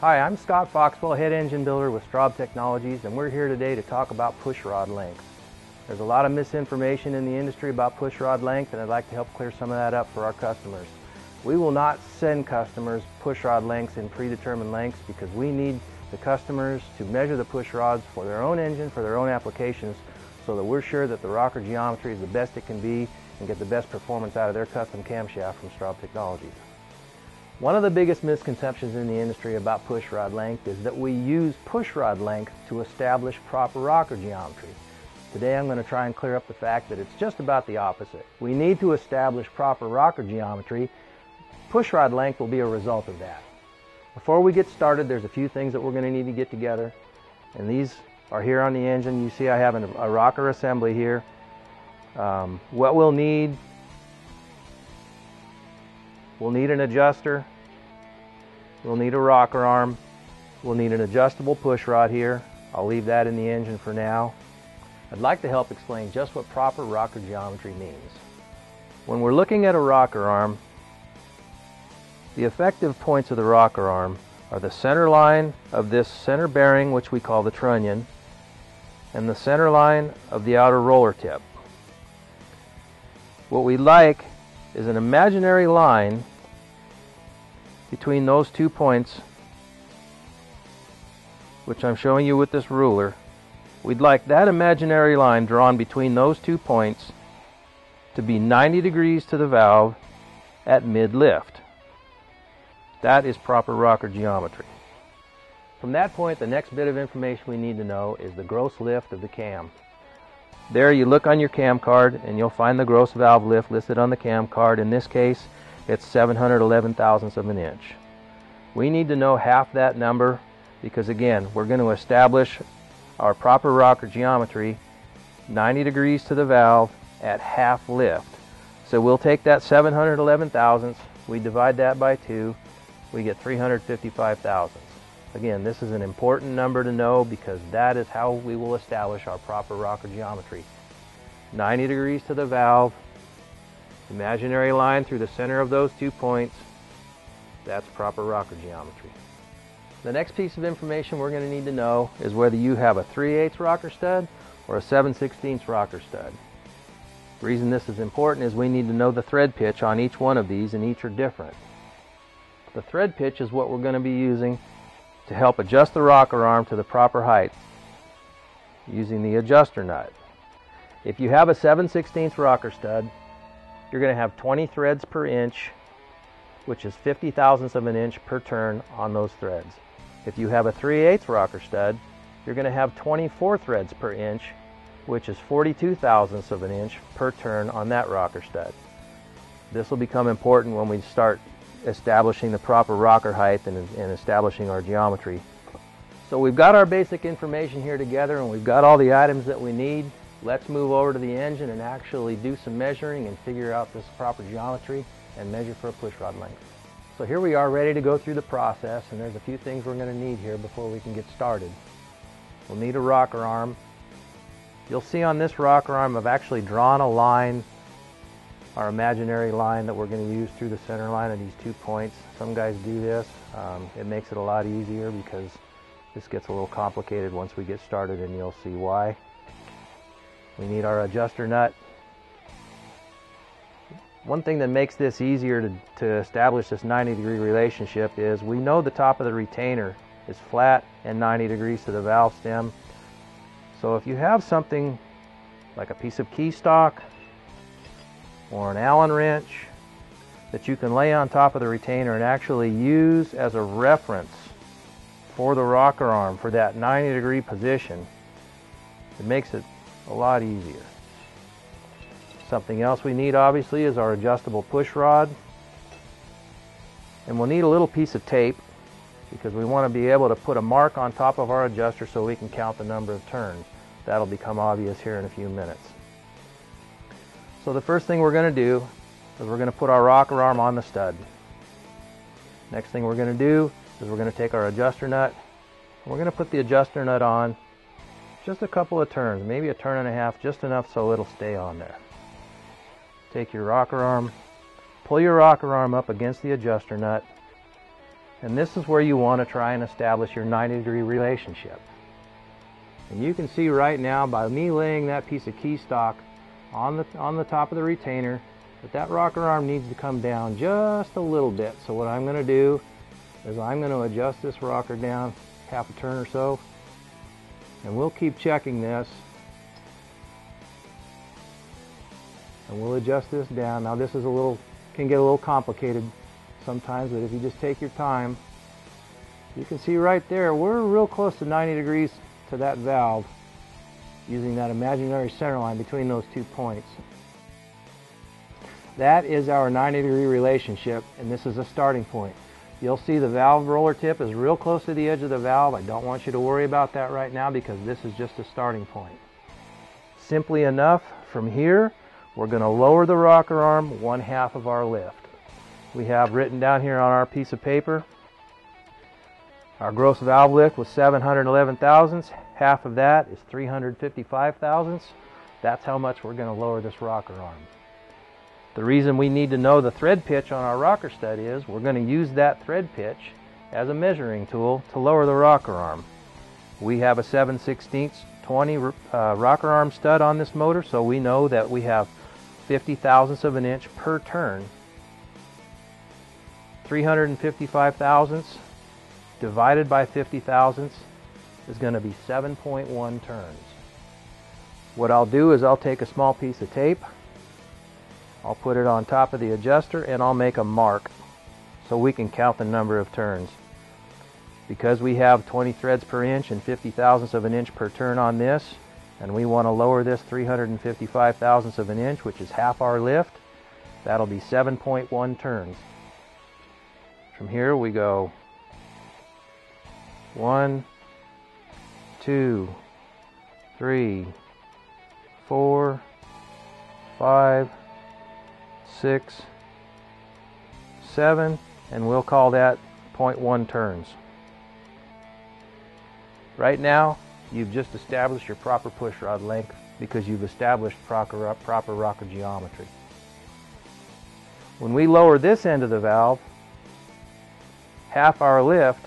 Hi, I'm Scott Foxwell, head engine builder with Straub Technologies, and we're here today to talk about pushrod length. There's a lot of misinformation in the industry about pushrod length, and I'd like to help clear some of that up for our customers. We will not send customers pushrod lengths in predetermined lengths because we need the customers to measure the pushrods for their own engine, for their own applications, so that we're sure that the rocker geometry is the best it can be and get the best performance out of their custom camshaft from Straub Technologies. One of the biggest misconceptions in the industry about pushrod length is that we use pushrod length to establish proper rocker geometry. Today I'm going to try and clear up the fact that it's just about the opposite. We need to establish proper rocker geometry. Pushrod length will be a result of that. Before we get started, there's a few things that we're going to need to get together, and these are here on the engine. You see I have a rocker assembly here. What we'll need, we'll need an adjuster, we'll need a rocker arm, we'll need an adjustable pushrod here. I'll leave that in the engine for now. I'd like to help explain just what proper rocker geometry means. When we're looking at a rocker arm, the effective points of the rocker arm are the center line of this center bearing, which we call the trunnion, and the center line of the outer roller tip. What we like is an imaginary line between those 2 points, which I'm showing you with this ruler. We'd like that imaginary line drawn between those 2 points to be 90 degrees to the valve at mid-lift. That is proper rocker geometry. From that point, the next bit of information we need to know is the gross lift of the cam. There, you look on your cam card and you'll find the gross valve lift listed on the cam card. In this case, it's 711 thousandths of an inch. We need to know half that number because, again, we're going to establish our proper rocker geometry 90 degrees to the valve at half lift. So we'll take that 711 thousandths, we divide that by 2, we get 355 thousandths. Again, this is an important number to know because that is how we will establish our proper rocker geometry. 90 degrees to the valve, imaginary line through the center of those 2 points, that's proper rocker geometry. The next piece of information we're going to need to know is whether you have a 3/8 rocker stud or a 7/16 rocker stud. The reason this is important is we need to know the thread pitch on each one of these, and each are different. The thread pitch is what we're going to be using to help adjust the rocker arm to the proper height using the adjuster nut. If you have a 7/16 rocker stud, you're going to have 20 threads per inch, which is 50 thousandths of an inch per turn on those threads. If you have a 3/8 rocker stud, you're going to have 24 threads per inch, which is 42 thousandths of an inch per turn on that rocker stud. This will become important when we start establishing the proper rocker height and establishing our geometry. So we've got our basic information here together, and we've got all the items that we need. Let's move over to the engine and actually do some measuring and figure out this proper geometry and measure for a pushrod length. So here we are, ready to go through the process, and there's a few things we're going to need here before we can get started. We'll need a rocker arm. You'll see on this rocker arm I've actually drawn a line, our imaginary line that we're going to use through the center line of these 2 points. Some guys do this. It makes it a lot easier because this gets a little complicated once we get started, and you'll see why. We need our adjuster nut. One thing that makes this easier to establish this 90 degree relationship is we know the top of the retainer is flat and 90 degrees to the valve stem. So if you have something like a piece of key stock or an Allen wrench that you can lay on top of the retainer and actually use as a reference for the rocker arm for that 90 degree position, it makes it a lot easier. Something else we need, obviously, is our adjustable push rod, and we'll need a little piece of tape because we want to be able to put a mark on top of our adjuster so we can count the number of turns. That'll become obvious here in a few minutes. So the first thing we're going to do is we're going to put our rocker arm on the stud. Next thing we're going to do is we're going to take our adjuster nut, and we're going to put the adjuster nut on just a couple of turns, maybe a turn and a half, just enough so it'll stay on there. Take your rocker arm, pull your rocker arm up against the adjuster nut, And this is where you want to try and establish your 90-degree relationship. And you can see right now by me laying that piece of key stock on the top of the retainer that that rocker arm needs to come down just a little bit. So what I'm going to do is I'm going to adjust this rocker down half a turn or so, and we'll keep checking this, and we'll adjust this down. Now this is can get a little complicated sometimes, but if you just take your time, you can see right there we're real close to 90 degrees to that valve using that imaginary center line between those two points. That is our 90-degree relationship, and this is a starting point. You'll see the valve roller tip is real close to the edge of the valve. I don't want you to worry about that right now because this is just a starting point. Simply enough, from here, we're going to lower the rocker arm 1/2 of our lift. We have written down here on our piece of paper, our gross valve lift was 711 thousandths. Half of that is 355 thousandths. That's how much we're going to lower this rocker arm. The reason we need to know the thread pitch on our rocker stud is we're going to use that thread pitch as a measuring tool to lower the rocker arm. We have a 7/16 20 rocker arm stud on this motor, so we know that we have 50 thousandths of an inch per turn. 355 thousandths divided by 50 thousandths is going to be 7.1 turns. What I'll do is I'll take a small piece of tape, I'll put it on top of the adjuster, and I'll make a mark so we can count the number of turns. Because we have 20 threads per inch and 50 thousandths of an inch per turn on this, and we want to lower this 355 thousandths of an inch, which is half our lift, that'll be 7.1 turns. From here we go 1, 2, 3, 4, 5, 6, 7, and we'll call that 0.1 turns. Right now, you've just established your proper pushrod length because you've established proper rocker geometry. When we lower this end of the valve, half our lift,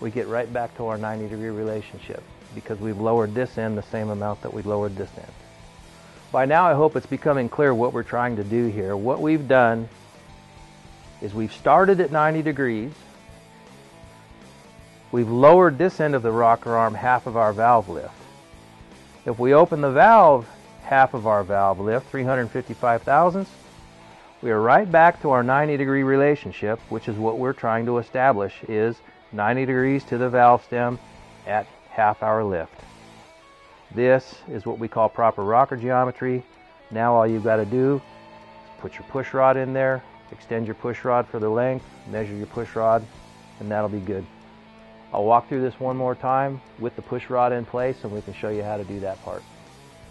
we get right back to our 90-degree relationship because we've lowered this end the same amount that we lowered this end. By now, I hope it's becoming clear what we're trying to do here. What we've done is we've started at 90 degrees. We've lowered this end of the rocker arm half of our valve lift. If we open the valve half of our valve lift, 355 thousandths, we are right back to our 90-degree relationship, which is what we're trying to establish, is 90 degrees to the valve stem at half our lift. This is what we call proper rocker geometry. Now all you've got to do is put your push rod in there, extend your push rod for the length, measure your push rod, and that'll be good. I'll walk through this one more time with the push rod in place, and we can show you how to do that part.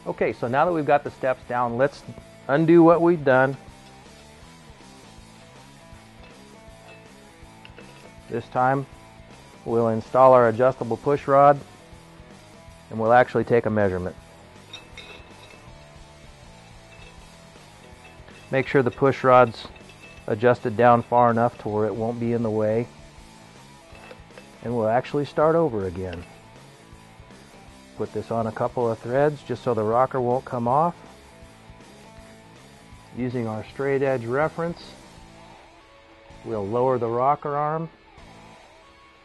Okay, so now that we've got the steps down, let's undo what we've done. This time we'll install our adjustable push rod, and we'll actually take a measurement. Make sure the push rod's adjusted down far enough to where it won't be in the way. And we'll actually start over again. Put this on a couple of threads just so the rocker won't come off. Using our straight edge reference, we'll lower the rocker arm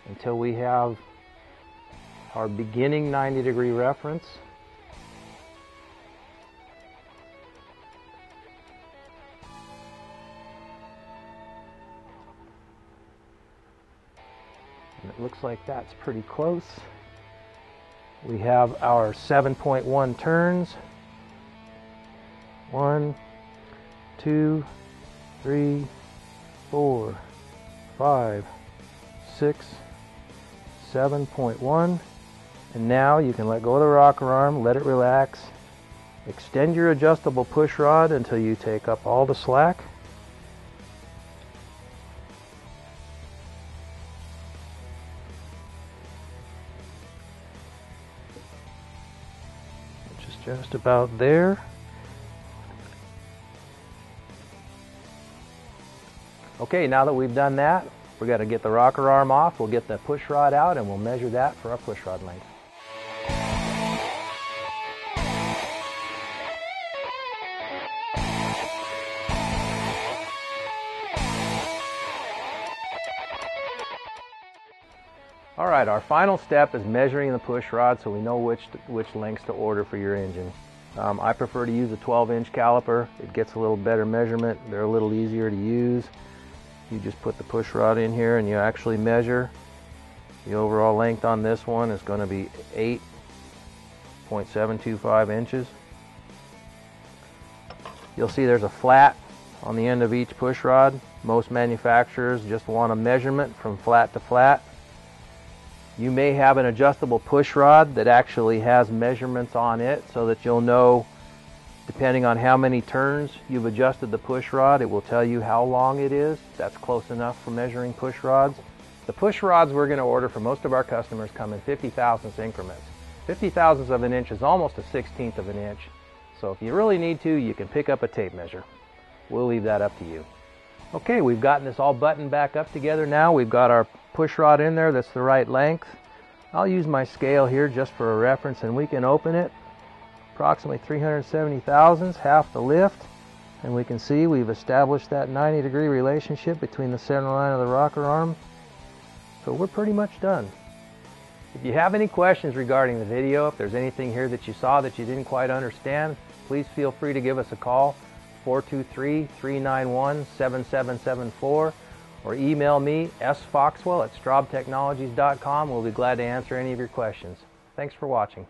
until we have our beginning 90-degree reference. And it looks like that's pretty close. We have our 7.1 turns. 1, 2, 3, 4, 5, 6, 7.1. And now you can let go of the rocker arm, let it relax, extend your adjustable push rod until you take up all the slack. Which is just about there. Okay, now that we've done that, We're going to get the rocker arm off, we'll get the push rod out, and we'll measure that for our push rod length. All right, our final step is measuring the push rod so we know which lengths to order for your engine. I prefer to use a 12-inch caliper. It gets a little better measurement. They're a little easier to use. You just put the push rod in here and you actually measure. The overall length on this one is going to be 8.725 inches. You'll see there's a flat on the end of each push rod. Most manufacturers just want a measurement from flat to flat. You may have an adjustable push rod that actually has measurements on it so that you'll know, depending on how many turns you've adjusted the push rod, it will tell you how long it is. That's close enough for measuring push rods. The push rods we're going to order for most of our customers come in 50 thousandths increments. 50 thousandths of an inch is almost a 1/16th of an inch. So if you really need to, you can pick up a tape measure. We'll leave that up to you. Okay, we've gotten this all buttoned back up together now. We've got our push rod in there that's the right length. I'll use my scale here just for a reference, and we can open it approximately 370 thousandths, half the lift, and we can see we've established that 90-degree relationship between the center line of the rocker arm. So we're pretty much done. If you have any questions regarding the video, if there's anything here that you saw that you didn't quite understand, please feel free to give us a call, 423-391-7774, or email me, sfoxwell@straubtechnologies.com. We'll be glad to answer any of your questions. Thanks for watching.